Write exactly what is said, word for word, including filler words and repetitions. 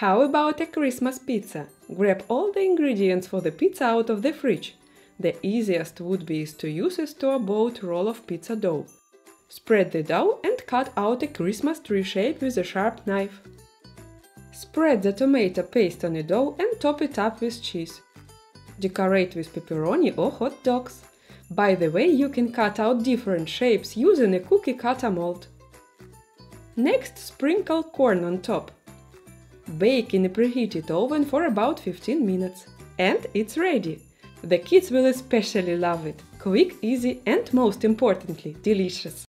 How about a Christmas pizza? Grab all the ingredients for the pizza out of the fridge. The easiest would be is to use a store-bought roll of pizza dough. Spread the dough and cut out a Christmas tree shape with a sharp knife. Spread the tomato paste on the dough and top it up with cheese. Decorate with pepperoni or hot dogs. By the way, you can cut out different shapes using a cookie cutter mold. Next, sprinkle corn on top. Bake in a preheated oven for about fifteen minutes. And it's ready! The kids will especially love it. Quick, easy and, most importantly, delicious.